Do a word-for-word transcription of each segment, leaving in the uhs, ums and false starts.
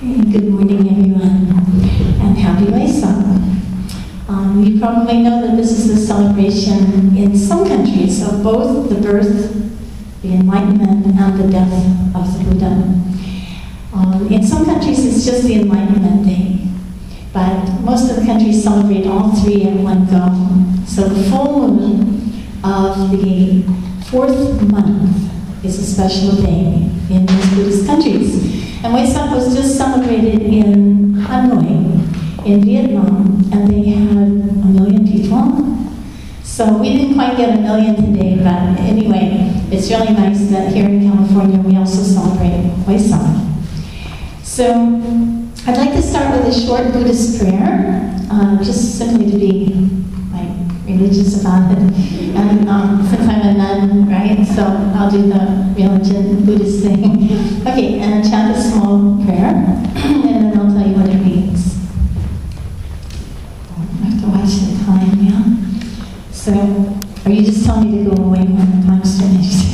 Good morning, everyone, and happy Vesak. Um, you probably know that this is the celebration in some countries of both the birth, the enlightenment, and the death of the Buddha. Um, in some countries, it's just the Enlightenment Day, but most of the countries celebrate all three in one go. So the full moon of the fourth month is a special day in most Buddhist countries. And Vesak was just celebrated in Hanoi, in Vietnam, and they had a million people. So we didn't quite get a million today, but anyway, it's really nice that here in California we also celebrate Vesak. So I'd like to start with a short Buddhist prayer, uh, just simply to be like religious about it. And um, since I'm a nun, right? So I'll do the religion Buddhist thing. Okay, and chant a small prayer, and then I'll tell you what it means. I have to watch the time now. Yeah? So, or you just tell me to go away when the time's finished.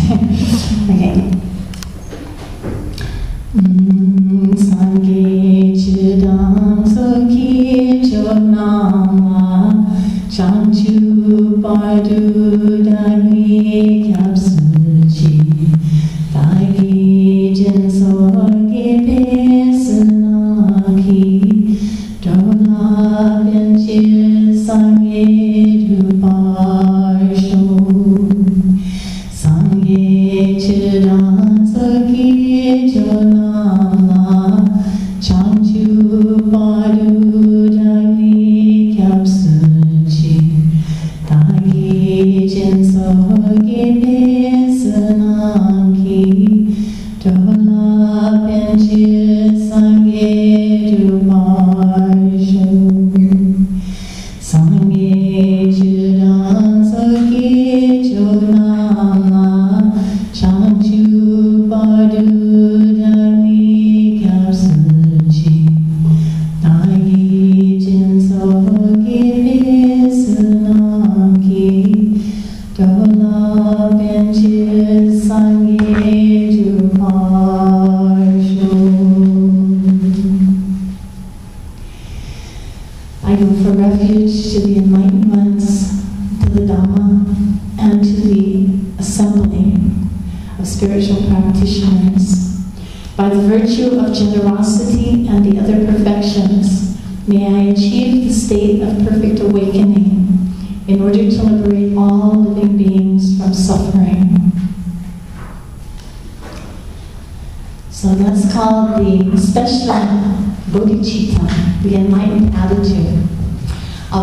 Okay. Sange chidam sukhi chodnama chanchu padu dagni kapsuchi dagi jinso gibe sanaki dola benchi sange duparsho sange chidam sukhi chodnama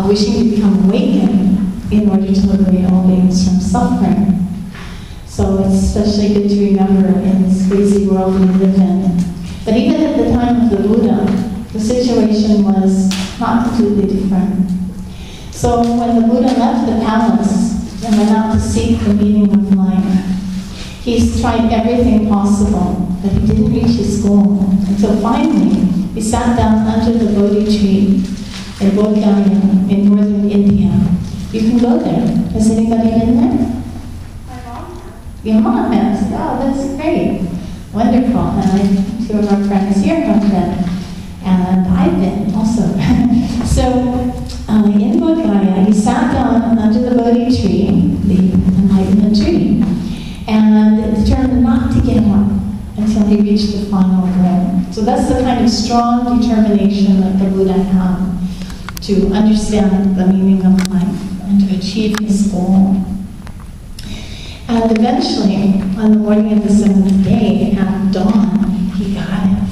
wishing to become awakened in order to liberate all beings from suffering. So it's especially good to remember in this crazy world we live in. But even at the time of the Buddha, the situation was not completely different. So when the Buddha left the palace and went out to seek the meaning of life, he's tried everything possible, but he didn't reach his goal. Until finally, he sat down under the Bodhi tree in Bodh Gaya, in northern India. You can go there. Has anybody been there? My mom has. Your mom has? Oh, that's great. Wonderful. And two of our friends here have been. And I've been also. So, uh, in Bodh Gaya, he sat down under the Bodhi tree, the enlightenment tree, and determined not to give up until he reached the final goal. So that's the kind of strong determination that the Buddha had, to understand the meaning of life and to achieve his goal. And eventually, on the morning of the seventh day, at dawn, he got it.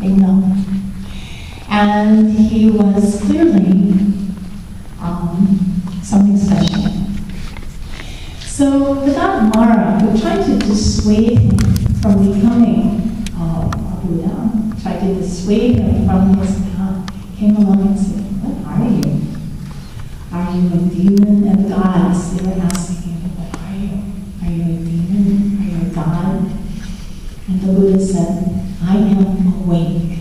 I know. And he was clearly um, something special. So without Mara, who tried to dissuade him from becoming uh, a Buddha, tried to dissuade him from his path, came along and said, are you? Are you a demon of gods? They were asking him, what are you? Are you a demon? Are you a god? And the Buddha said, I am awake.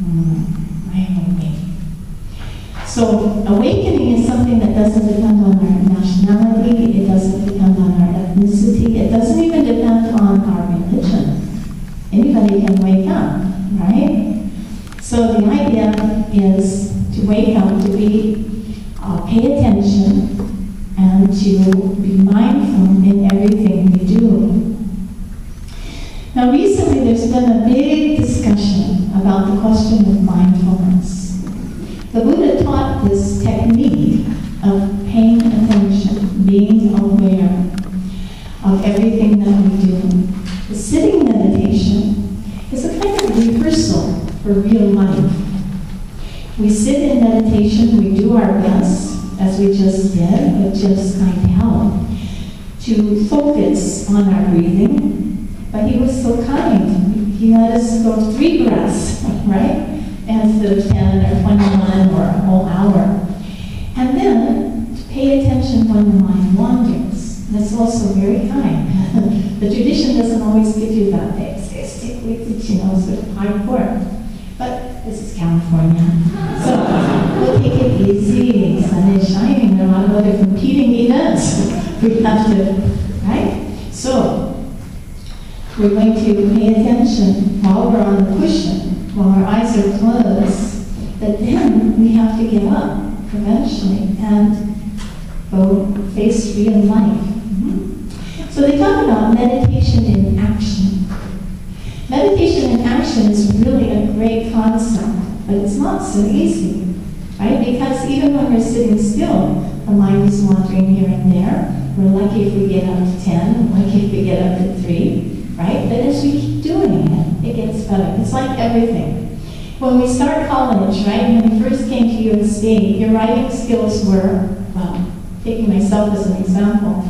Mm, I am awake. So awakening is something that doesn't depend on our nationality, it doesn't depend on our ethnicity, it doesn't even depend on our religion. Anybody can wake up. right? So the idea is to wake up, to be, uh, pay attention, and to be mindful in everything we do. Now recently there's been a big discussion about the question of mindfulness. The Buddha taught this technique of paying attention, being aware of everything that we do. The sitting meditation is a kind of rehearsal for real life. We sit in meditation, we do our best, as we just did, but just kind of help, to focus on our breathing. But he was so kind. He let us go three breaths, right? Instead of ten or twenty-one or a whole hour. And then, to pay attention when the mind wanders. That's also very kind. The tradition doesn't always give you that. They say, stick with it, you know, sort of hardcore. But this is California, so we'll take it easy. Sun is shining. There are a lot of other competing events. We have to, right? So we're going to pay attention while we're on the cushion, while our eyes are closed. But then we have to get up eventually and go face real life. Mm-hmm. So they talk about meditation in action. Meditation in action is really a great concept, but it's not so easy, right? Because even when we're sitting still, the mind is wandering here and there. We're lucky if we get up to ten, lucky if we get up to three, right? But as we keep doing it, it gets better. It's like everything. When we start college, right, when we first came to U C S D, your writing skills were, well, taking myself as an example,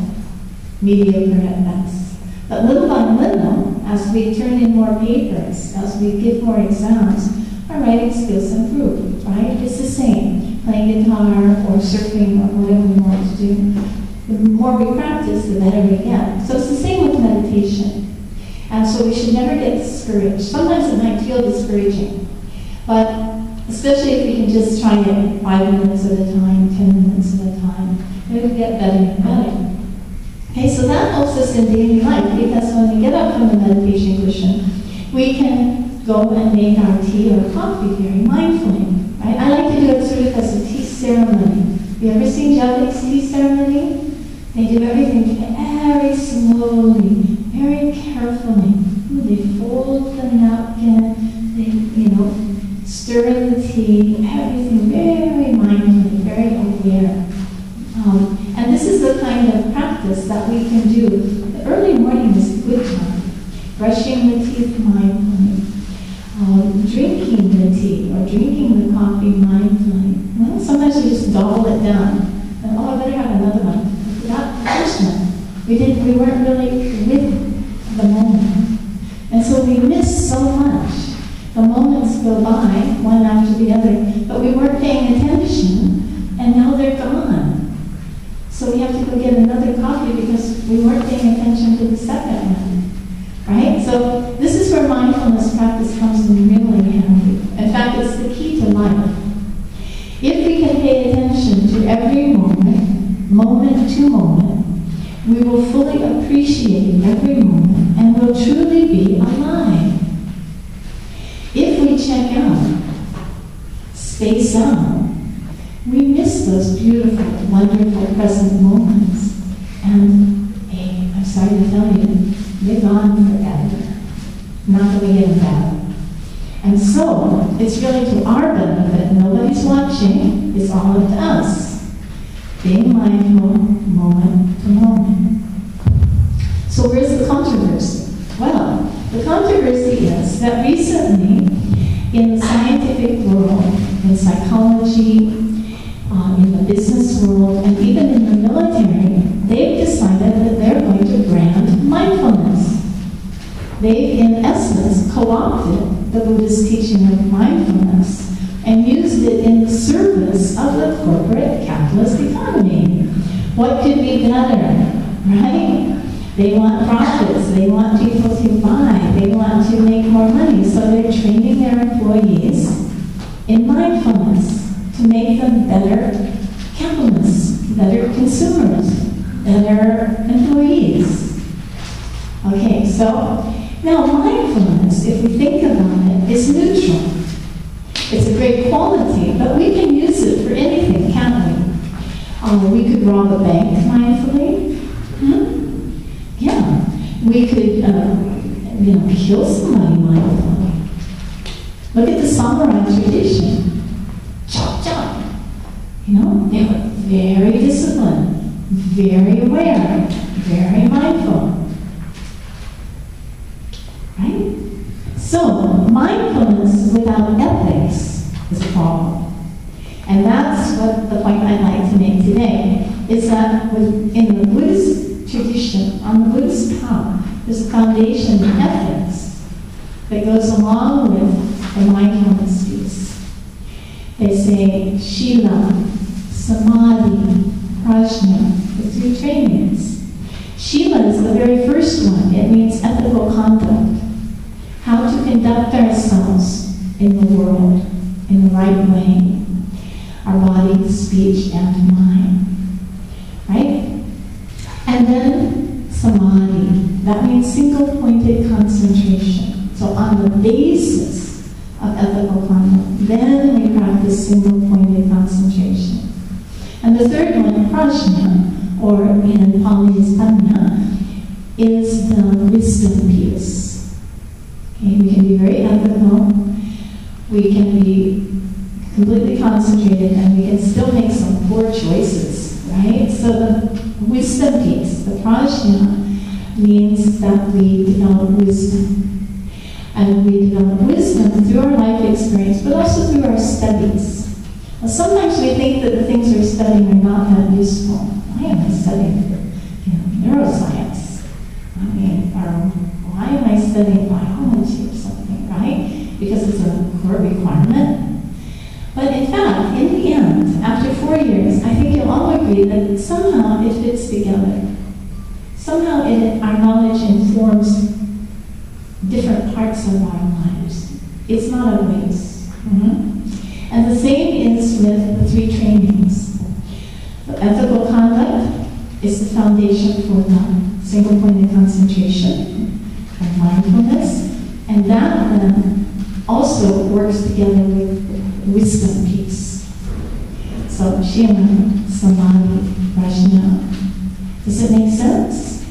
mediocre at best. But little by little, as we turn in more papers, as we give more exams, our writing skills improve, right? It's the same, playing guitar or surfing or whatever we want to do. The more we practice, the better we get. So it's the same with meditation. And so we should never get discouraged. Sometimes it might feel discouraging, but especially if we can just try it five minutes at a time, ten minutes at a time, we can get better and better. Okay, so that helps us in daily life, because when we get up from the meditation cushion, we can go and make our tea or coffee very mindfully, right? I like to do it sort of as a tea ceremony. You ever seen Japanese tea ceremony? They do everything very slowly, very carefully. They fold the napkin, they, you know, stir the tea, everything very mindfully, very aware. Um, And this is the kind of practice that we can do. The early morning is a good time. Brushing the teeth mindfully, um, drinking the tea or drinking the coffee mindfully. Well, sometimes we just double it down. And, oh, I better have another one. Without the first one, we didn't. We weren't really with the moment, and so we miss so much. The moments go by one after the other, but we weren't paying attention, and now they're gone. So we have to go get another coffee because we weren't paying attention to the second one, right? So this is where mindfulness practice comes in really handy. In fact, it's the key to life. If we can pay attention to every moment, moment to moment, we will fully appreciate every moment and will truly be alive. If we check out, space out, we miss those beautiful, wonderful present moments. And hey, I'm sorry to tell you, they're gone forever. Not that we get them back. And so, it's really to our benefit. Nobody's watching. It's all up to us. Being mindful, moment to moment. So where's the controversy? Well, the controversy is that recently, in the scientific world, in psychology, Um, in the business world, and even in the military, they've decided that they're going to brand mindfulness. They've, in essence, co-opted the Buddhist teaching of mindfulness and used it in the service of the corporate capitalist economy. What could be better, right? They want profits, they want people to buy, they want to make more money, so they're training their employees in mindfulness, to make them better capitalists, better consumers, better employees. Okay, so now mindfulness, if we think about it, is new. we could rob a bank mindfully. Huh? Yeah. We could uh, you know, kill somebody mindfully. Look at the samurai tradition. Chop, chop. You know, they were very disciplined, very aware, very mindful. Right? So, mindfulness without ethics is a problem. And that's what the point I'd like to make today, is that in the Buddhist tradition, on the Buddhist path, there's a foundation of ethics that goes along with the mindfulness piece. They say Shila, Samadhi, Prajna, the three trainings. Shila is the very first one. It means ethical conduct. How to conduct ourselves in the world in the right way. Our body, speech, and mind. Right? And then Samadhi. That means single-pointed concentration. So on the basis of ethical conduct, then we practice single-pointed concentration. And the third one, Prajna, or in Pali is Prajna, is the wisdom piece. Okay, we can be very ethical, we can be completely concentrated, and we can still make some poor choices, right? So the wisdom piece, the prajna, means that we develop wisdom. And we develop wisdom through our life experience, but also through our studies. Now, sometimes we think that the things we're studying are not that useful. Why am I studying, you know, neuroscience? I mean, or why am I studying biology or something, right? Because it's a core requirement. But in fact, in the end, after four years, I think you'll all agree that somehow it fits together. Somehow it, our knowledge informs different parts of our lives. It's not a waste. Mm-hmm. And the same is with the three trainings. The ethical conduct is the foundation for the single-pointed concentration and mindfulness, and that then also works together with the wisdom piece. So, Shila, Samadhi, Prajna. Does it make sense?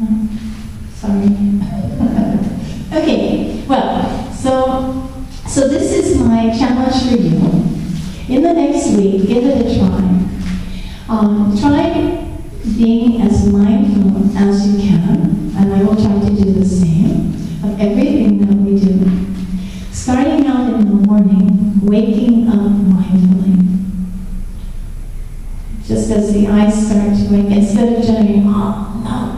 No? Sorry. Okay, well, so, so this is my challenge for you. In the next week, give it a try. Um, try being as mindful as you can, and I will try to do the same, of everything that we do. Starting out in the morning, waking up mindfully. Just as the eyes start to wake, instead of judging, oh,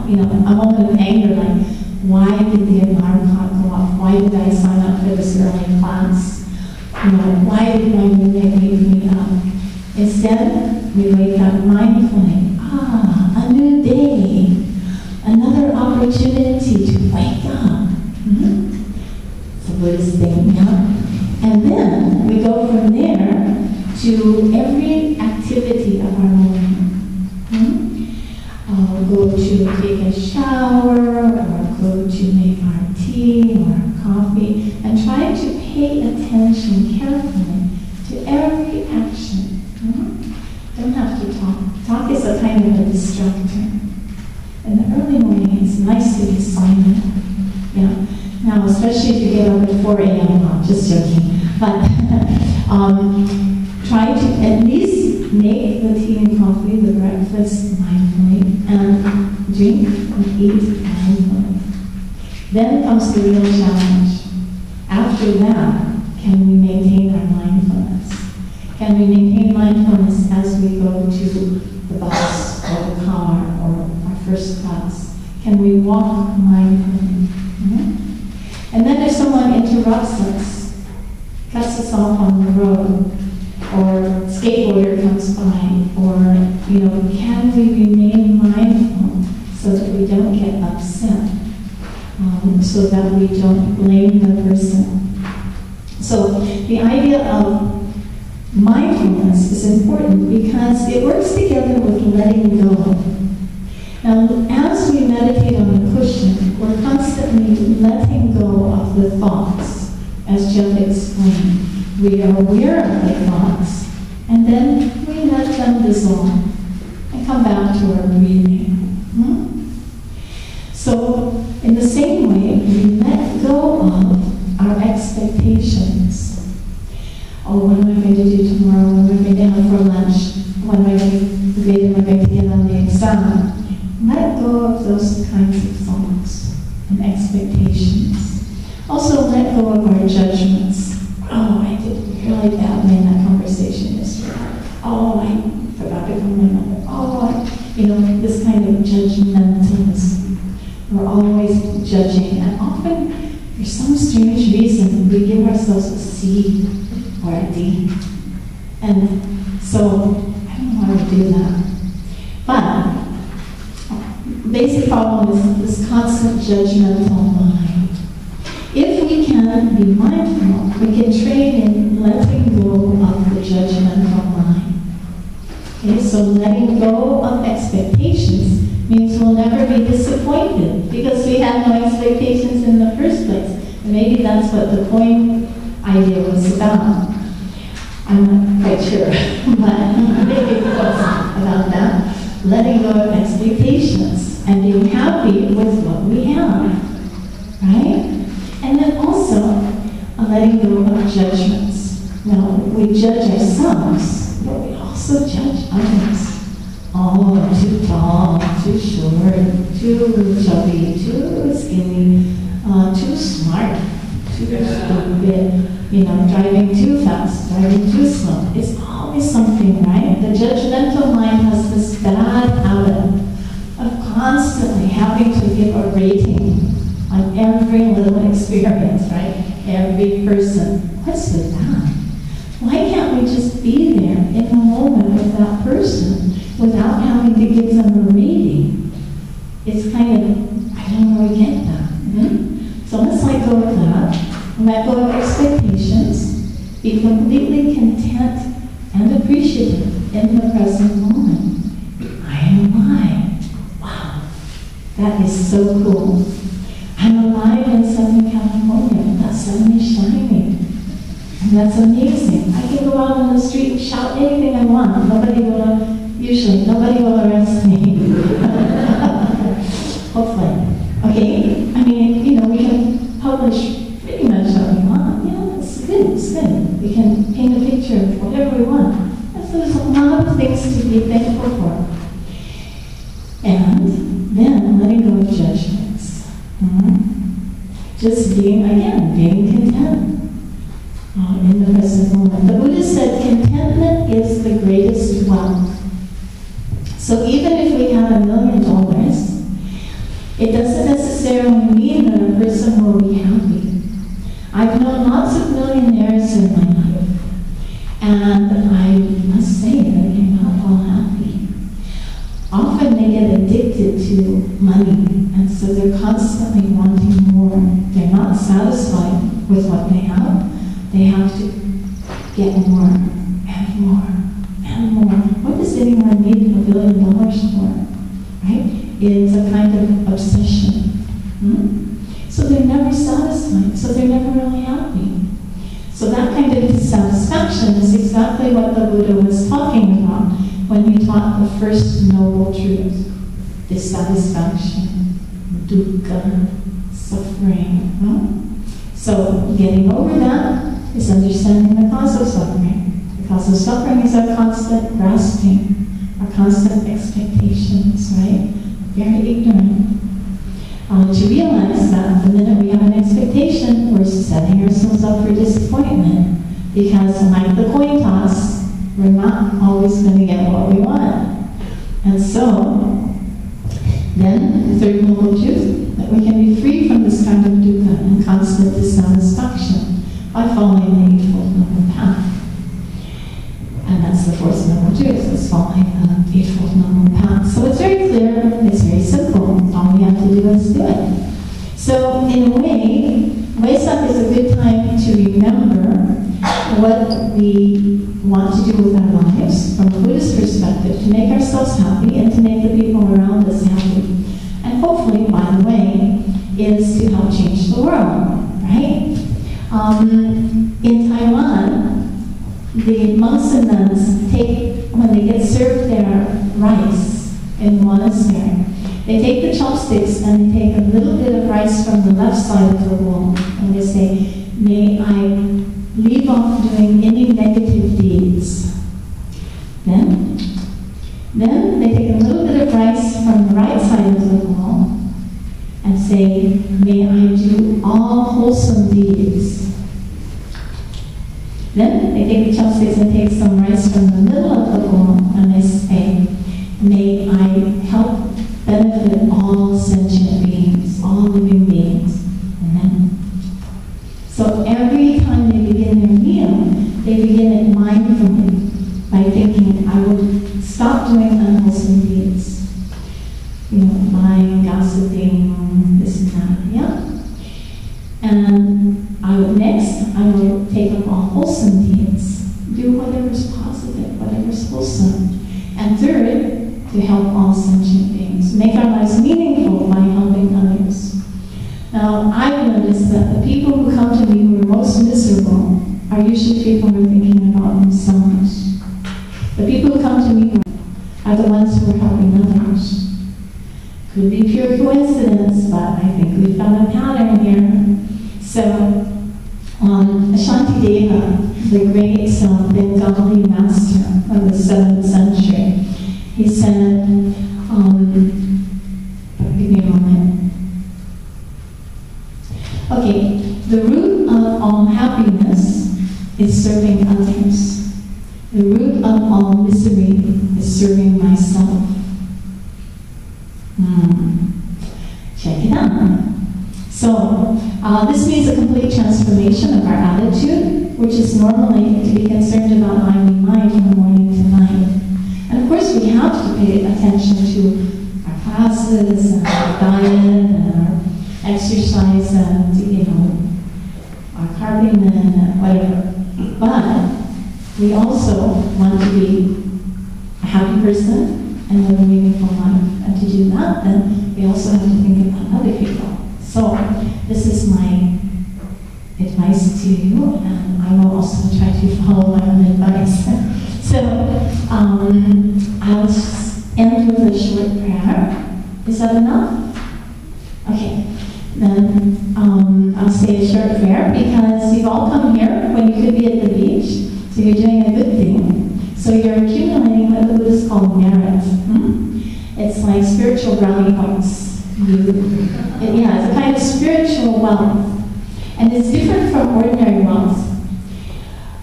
no, you know, a moment of anger, like, why did the alarm clock go off? Why did I sign up for this early class? You know, why did my roommate wake me up? Instead, we wake up mindfully. Ah, a new day. Another opportunity to wake up. Mm-hmm. It's a Buddhist thing, yeah? And then we go from there to every activity of our morning. Mm-hmm. I'll go to take a shower, or go to make our tea or our coffee, and try to pay attention carefully to every action. Mm-hmm. Don't have to talk. Talk is a kind of a distractor. In the early morning, it's nice to be silent. Yeah. Now, especially if you get up at four A M, I'm just joking. But um, try to at least make the tea and coffee, the breakfast, mindfully, and drink and eat mindfully. Then comes the real challenge. After that, can we maintain our mindfulness? Can we maintain mindfulness as we go to the bus or the car or first class? Can we walk mindfully? Mm-hmm. And then if someone interrupts us, cuts us off on the road, or a skateboarder comes by, or, you know, can we remain mindful so that we don't get upset, um, so that we don't blame the person? So the idea of mindfulness is important because it works together with letting go. Now, as we meditate on the cushion, we're constantly letting go of the thoughts, as Jeff explained. We are aware of the thoughts, And then we let them dissolve and come back to our breathing. Hmm? So, in the same way, we let go of our expectations. Oh, what am I going to do tomorrow? What am I going to have for lunch? What am I going to do? Am I going to get on the exam? Let go of those kinds of thoughts and expectations. Also, let go of our judgments. Oh, I did really badly in that conversation yesterday. Oh, I forgot to call my mother. Oh, you know, this kind of judgmentalism. We're always judging, and often, for some strange reason, we give ourselves a C or a D. And so, I don't know why we do that. But, basic problem is this constant judgmental mind. If we can be mindful, we can train in letting go of the judgmental mind. Okay, so letting go of expectations means we'll never be disappointed because we had no expectations in the first place. And maybe that's what the coin idea was about. I'm not quite sure, but maybe it was about that. Letting go of expectations and being happy with what we have, right? And then also, a letting go of judgments. Now, we judge ourselves, but we also judge others. Oh, too tall, too short, too chubby, too skinny, uh, too smart, too stupid, you know, driving too fast, driving too slow. It's always something, right? The judgmental mind has this bad habit of constantly having to give a rating on every little experience, right? Every person. What's with that? Why can't we just be there in a moment with that person without having to give them a rating? It's kind of, I don't know where we get that. Mm-hmm. So let's let go of that, let go of expectations, be completely content and appreciative in the present moment. I am alive. Wow, that is so cool. I'm alive in Southern California, that's suddenly shining. And that's amazing. I can go out on the street and shout anything I want. Nobody will, usually, nobody will arrest me. Hopefully. Okay, I mean, you know, we can publish pretty much what we want. Yeah, it's good, it's good. We can paint a picture of whatever we want. So there's a lot of things to be thankful for. And then letting go of judgment. Mm-hmm. Just being, again, being content uh, in the present moment. The Buddha said contentment is the greatest wealth. So even if we have a million dollars, it doesn't necessarily mean that a person will be happy. I've known lots of millionaires in my life, and I must say that they're not all happy. Often they get addicted to money. And so they're constantly wanting more. They're not satisfied with what they have. They have to get more and more and more. What does anyone need a billion dollars for? Right? It's a kind of obsession. Hmm? So they're never satisfied. So they're never really happy. So that kind of dissatisfaction is exactly what the Buddha was talking about when he taught the first noble truth, dissatisfaction. Dukkha, suffering. Huh? So getting over that is understanding the cause of suffering. The cause of suffering is our constant grasping, our constant expectations, right? Very ignorant. Uh, to realize that the minute we have an expectation, we're setting ourselves up for disappointment. Because like the coin toss, we're not always going to get what we want. And so, then, the third noble truth, that we can be free from this kind of dukkha and constant dissatisfaction by following the Eightfold Noble Path. And that's the fourth noble truth, is following the Eightfold Noble Path. So it's very clear, it's very simple, all we have to do is do it. So, in a way, Vesak is a good time to remember what we want to do with our lives from a Buddhist perspective, to make ourselves happy and to make the people around us happy. And hopefully, by the way, is to help change the world, right? Um, in Taiwan, the monks and nuns take, when they get served their rice in the monastery, they take the chopsticks and they take a little bit of rice from the left side of the wall and they say, may I leave off doing any negative deeds. Then, then they take a little bit of rice from the right side of the wall and say, may I do all wholesome deeds. Then they take the chopsticks and take some rice from the middle of the wall and they say, may I help benefit all sentient beings, all living beings. And then, so every time they begin their meal, they begin it mindfully by thinking, I will stop doing unwholesome deeds. You know, lying, gossiping, this and that, yeah? And I will, next, I will take up all wholesome deeds. Do whatever's positive, whatever's wholesome. And third, to help all sentient beings. Make our lives meaningful by helping others. Now, I've noticed that the people who come to me who are most miserable are usually people who are thinking about themselves. The people who come to me are the ones who are helping others. Could be pure coincidence, but I think we found a pattern here. So, um, Shantideva, the great uh, Bengali master of the seventh century, he said, um, give me a moment. Okay, the root of all happiness is serving others. The root of all misery is serving myself. Hmm. Check it out. So, uh, this means a complete transformation of our attitude, which is normally to be concerned about I and mind from morning to night. And of course we have to pay attention to our classes, and our diet, and our exercise and, you know, our carving and whatever. But we also want to be a happy person and live a meaningful life. And to do that, then we also have to think about other people. So this is my advice to you, and I will also try to follow my own advice. So um, I'll just end with a short prayer. Is that enough? Okay. Then um, I'll say a short prayer because you've all come here when you could be at the beach, so you're doing a good thing. So you're accumulating what the Buddhists call merit. Hmm? It's like spiritual brownie points. It, yeah, it's a kind of spiritual wealth. And it's different from ordinary wealth.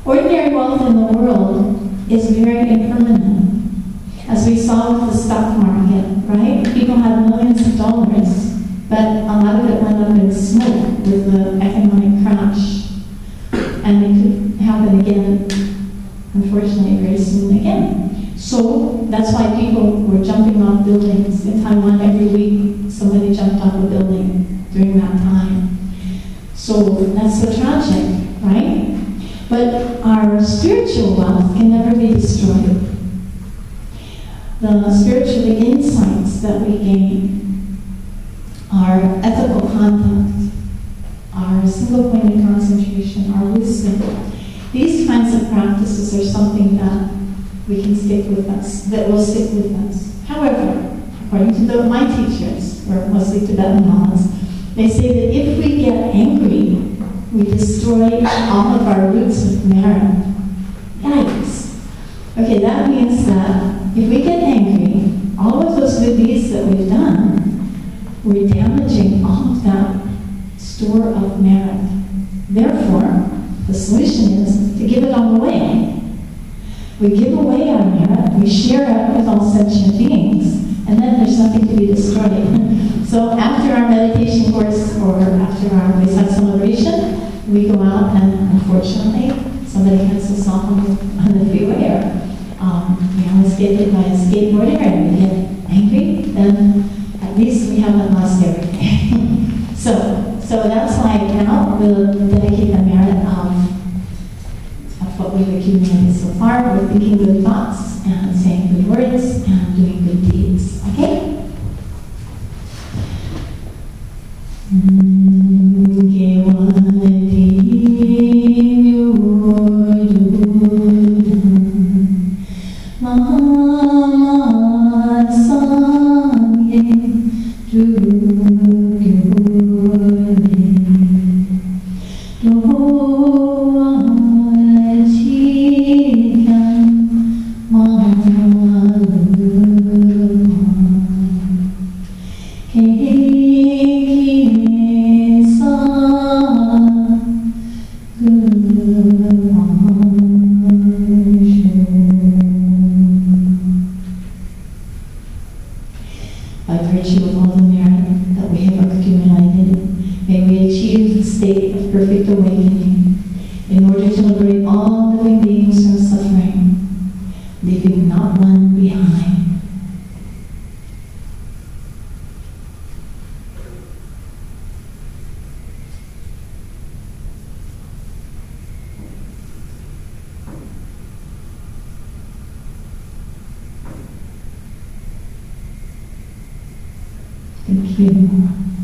Ordinary wealth in the world is very impermanent. As we saw with the stock market, right? People have millions of dollars. But a lot of it went up in smoke with the economic crash. And it could happen again, unfortunately, very soon again. So that's why people were jumping off buildings. In Taiwan, every week, somebody jumped off a building during that time. So that's so tragic, right? But our spiritual wealth can never be destroyed. The spiritual insights that we gain, our ethical conduct, our single point of concentration, our wisdom. These kinds of practices are something that we can stick with us, that will stick with us. However, according to the, my teachers, who are mostly Tibetan lamas, they say that if we get angry, we destroy all of our roots of merit. Yikes. Okay, that means that if we get angry, all of those good deeds that we've done, we're damaging all of that store of merit. Therefore, the solution is to give it all away. We give away our merit, we share it with all sentient beings, and then there's nothing to be destroyed. So after our meditation course or after our Vesak celebration, we go out and unfortunately, somebody hits us off on the freeway or um, we almost get hit by a skateboarder and we get angry, then at least we haven't lost everything. so, so that's why now we'll dedicate the merit of, of what we've accumulated so far with thinking good thoughts and saying good words and doing good deeds. Okay? Mm-hmm. state of perfect awakening in order to liberate all living beings from suffering, leaving not one behind. Thank you.